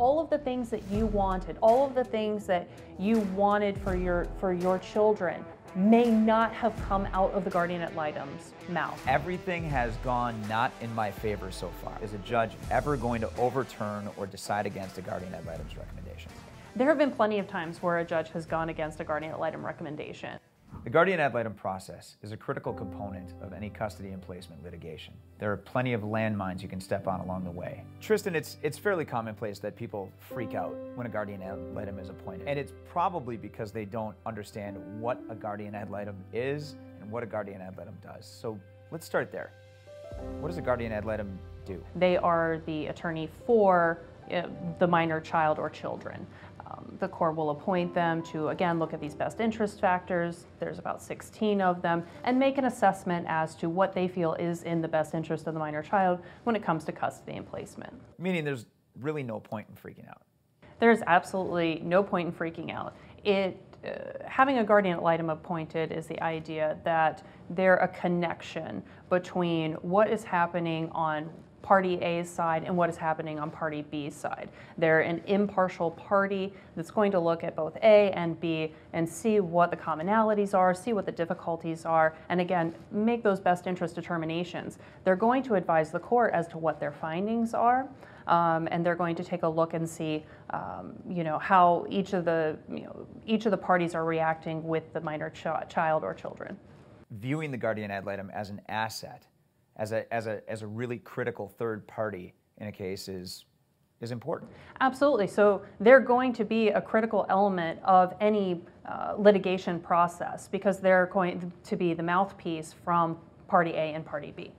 all of the things that you wanted, all of the things that you wanted for your children may not have come out of the Guardian Ad Litem's mouth. Everything has gone not in my favor so far. Is a judge ever going to overturn or decide against a Guardian Ad Litem's recommendations? There have been plenty of times where a judge has gone against a Guardian Ad Litem recommendation. The Guardian Ad Litem process is a critical component of any custody and placement litigation. There are plenty of landmines you can step on along the way. Tristan, it's fairly commonplace that people freak out when a Guardian Ad Litem is appointed. And it's probably because they don't understand what a Guardian Ad Litem is and what a Guardian Ad Litem does. So let's start there. What does a Guardian Ad Litem do? They are the attorney for the minor child or children. The court will appoint them to, again, look at these best interest factors. There's about 16 of them, and make an assessment as to what they feel is in the best interest of the minor child when it comes to custody and placement. Meaning there's really no point in freaking out. There's absolutely no point in freaking out. Having a Guardian Ad Litem appointed is the idea that they're a connection between what is happening on Party A's side and what is happening on Party B's side. They're an impartial party that's going to look at both A and B and see what the commonalities are, see what the difficulties are, and again, make those best interest determinations. They're going to advise the court as to what their findings are, and they're going to take a look and see how each of the parties are reacting with the minor child or children. Viewing the Guardian Ad Litem as an asset, as a really critical third party in a case is important. Absolutely. So they're going to be a critical element of any litigation process because they're going to be the mouthpiece from Party A and Party B.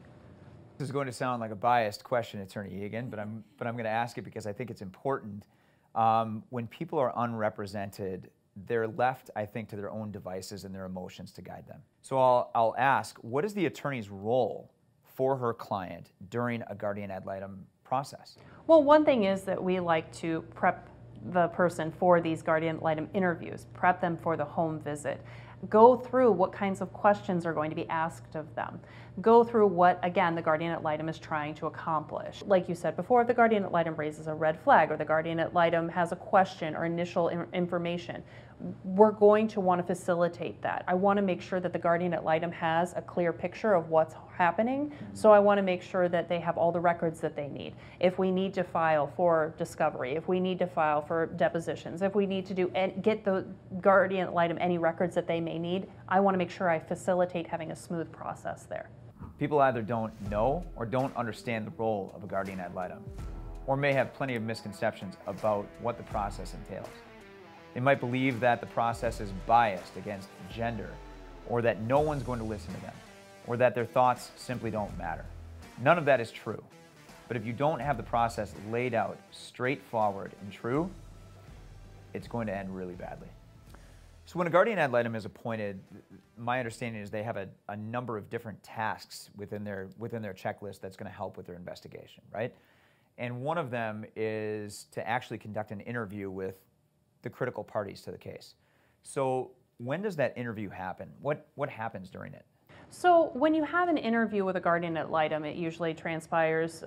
This is going to sound like a biased question, Attorney Egan, but I'm going to ask it because I think it's important. When people are unrepresented, they're left, I think, to their own devices and their emotions to guide them. So I'll ask, what is the attorney's role for her client during a Guardian Ad Litem process? Well, one thing is that we like to prep the person for these Guardian Ad Litem interviews, prep them for the home visit, go through what kinds of questions are going to be asked of them, go through what, again, the Guardian Ad Litem is trying to accomplish. Like you said before, if the Guardian Ad Litem raises a red flag or the Guardian Ad Litem has a question or initial information, we're going to want to facilitate that. I want to make sure that the Guardian Ad Litem has a clear picture of what's happening, so I want to make sure that they have all the records that they need. If we need to file for discovery, if we need to file for depositions, if we need to get the Guardian Ad Litem any records that they may need, I want to make sure I facilitate having a smooth process there. People either don't know or don't understand the role of a Guardian Ad Litem, or may have plenty of misconceptions about what the process entails. They might believe that the process is biased against gender, or that no one's going to listen to them, or that their thoughts simply don't matter. None of that is true. But if you don't have the process laid out straightforward and true, it's going to end really badly. So when a Guardian Ad Litem is appointed, my understanding is they have a number of different tasks within their checklist that's going to help with their investigation, right? And one of them is to actually conduct an interview with the critical parties to the case. So when does that interview happen? What happens during it? So when you have an interview with a Guardian Ad Litem, it usually transpires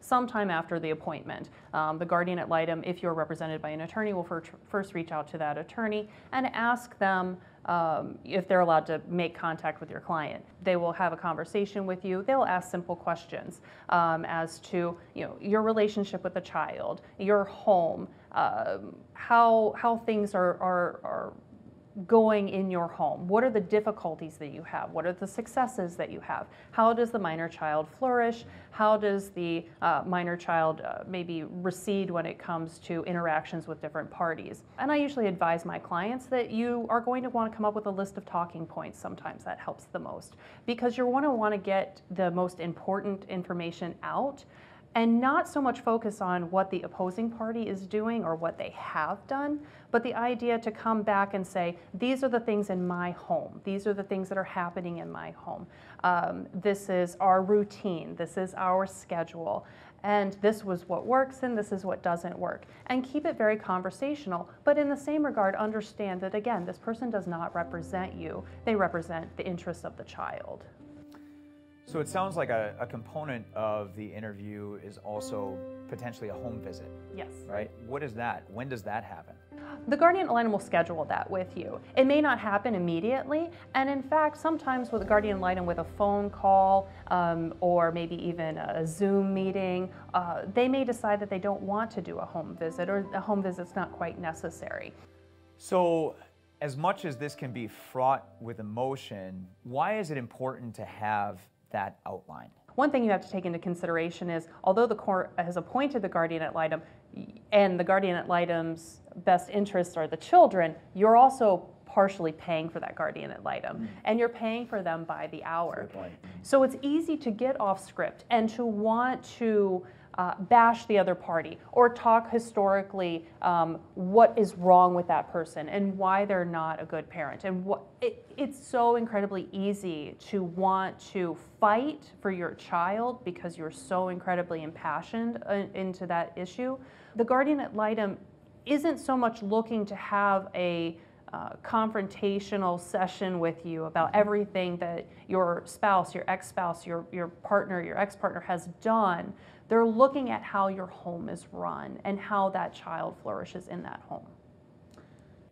sometime after the appointment. The Guardian Ad Litem, if you're represented by an attorney, will first reach out to that attorney and ask them if they're allowed to make contact with your client. They will have a conversation with you. They'll ask simple questions as to your relationship with the child, your home, how things are going in your home. What are the difficulties that you have? What are the successes that you have? How does the minor child flourish? How does the minor child maybe recede when it comes to interactions with different parties? And I usually advise my clients that you are going to want to come up with a list of talking points. Sometimes that helps the most, because you're going to want to get the most important information out and not so much focus on what the opposing party is doing or what they have done, but the idea to come back and say, these are the things in my home. These are the things that are happening in my home. This is our routine. This is our schedule. And this was what works and this is what doesn't work. And keep it very conversational, but in the same regard, understand that, again, this person does not represent you. They represent the interests of the child. So it sounds like a component of the interview is also potentially a home visit. Yes. Right? What is that? When does that happen? The Guardian Ad Litem will schedule that with you. It may not happen immediately, and in fact, sometimes with the Guardian Ad Litem, with a phone call or maybe even a Zoom meeting, they may decide that they don't want to do a home visit, or a home visit's not quite necessary. So, as much as this can be fraught with emotion, why is it important to have that outline? One thing you have to take into consideration is, although the court has appointed the Guardian Ad Litem, and the Guardian Ad Litem's best interests are the children, you're also partially paying for that Guardian Ad Litem, and you're paying for them by the hour. So it's easy to get off script and to want to bash the other party or talk historically what is wrong with that person and why they're not a good parent. And it's so incredibly easy to want to fight for your child because you're so incredibly impassioned into that issue. The Guardian Ad Litem isn't so much looking to have a confrontational session with you about everything that your spouse, your ex-spouse, your partner, your ex-partner has done. They're looking at how your home is run and how that child flourishes in that home.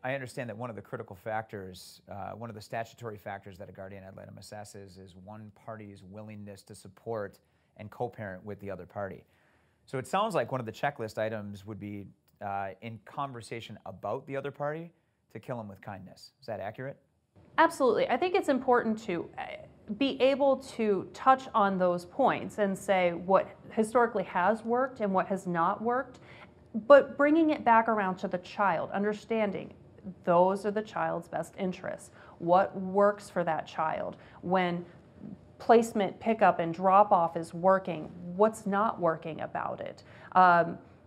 I understand that one of the critical factors, one of the statutory factors that a Guardian Ad Litem assesses is one party's willingness to support and co-parent with the other party. So it sounds like one of the checklist items would be in conversation about the other party, to kill them with kindness. Is that accurate? Absolutely. I think it's important to be able to touch on those points and say what historically has worked and what has not worked, but bringing it back around to the child, understanding those are the child's best interests. What works for that child? When placement, pickup, and drop-off is working, what's not working about it?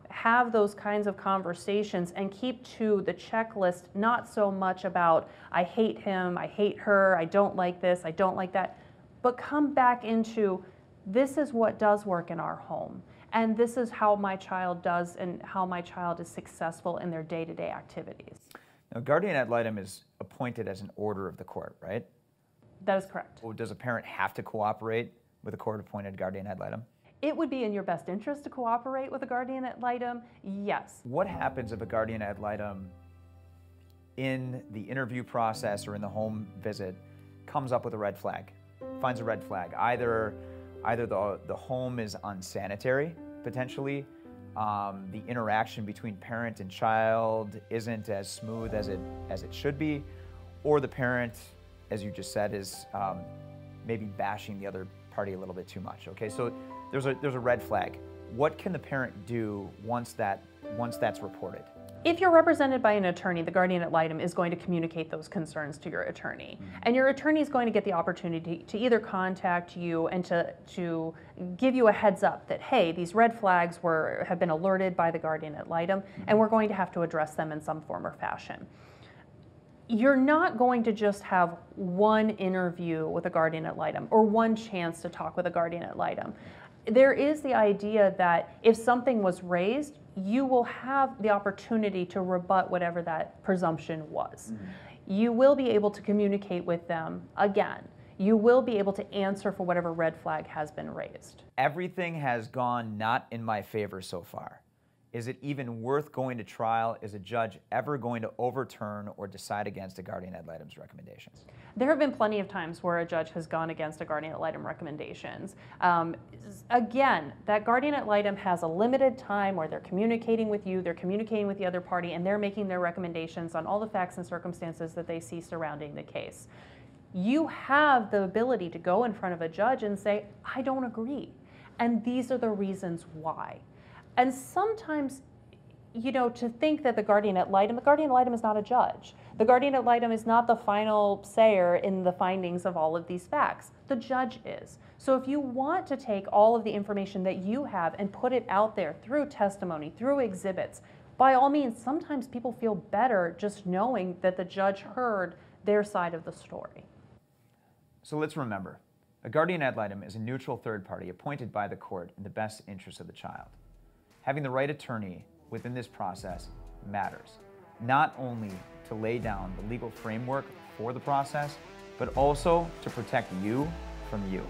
Have those kinds of conversations and keep to the checklist, not so much about I hate him, I hate her, I don't like this, I don't like that, but come back into this is what does work in our home, and this is how my child does and how my child is successful in their day-to-day activities. Now, Guardian Ad Litem is appointed as an order of the court, right? That is correct. Well, does a parent have to cooperate with a court-appointed Guardian Ad Litem? It would be in your best interest to cooperate with a Guardian Ad Litem, yes. What happens if a Guardian Ad Litem in the interview process or in the home visit comes up with a red flag, finds a red flag? Either the home is unsanitary, potentially, the interaction between parent and child isn't as smooth as it should be, or the parent, as you just said, is maybe bashing the other party a little bit too much, okay? So there's a red flag. What can the parent do once that's reported? If you're represented by an attorney, the Guardian Ad Litem is going to communicate those concerns to your attorney. And your attorney is going to get the opportunity to either contact you and to give you a heads up that, hey, these red flags have been alerted by the Guardian Ad Litem, and we're going to have to address them in some form or fashion. You're not going to just have one interview with a Guardian Ad Litem or one chance to talk with a Guardian Ad Litem. There is the idea that if something was raised, you will have the opportunity to rebut whatever that presumption was. You will be able to communicate with them again. You will be able to answer for whatever red flag has been raised. Everything has gone not in my favor so far. Is it even worth going to trial? Is a judge ever going to overturn or decide against a Guardian Ad Litem's recommendations? There have been plenty of times where a judge has gone against a Guardian Ad Litem recommendations. Again, that Guardian Ad Litem has a limited time where they're communicating with you, they're communicating with the other party, and they're making their recommendations on all the facts and circumstances that they see surrounding the case. You have the ability to go in front of a judge and say, I don't agree, and these are the reasons why. And sometimes, you know, to think that the Guardian Ad Litem is not a judge. The Guardian Ad Litem is not the final sayer in the findings of all of these facts. The judge is. So if you want to take all of the information that you have and put it out there through testimony, through exhibits, by all means, sometimes people feel better just knowing that the judge heard their side of the story. So let's remember, a Guardian Ad Litem is a neutral third party appointed by the court in the best interest of the child. Having the right attorney within this process matters, not only to lay down the legal framework for the process, but also to protect you from you.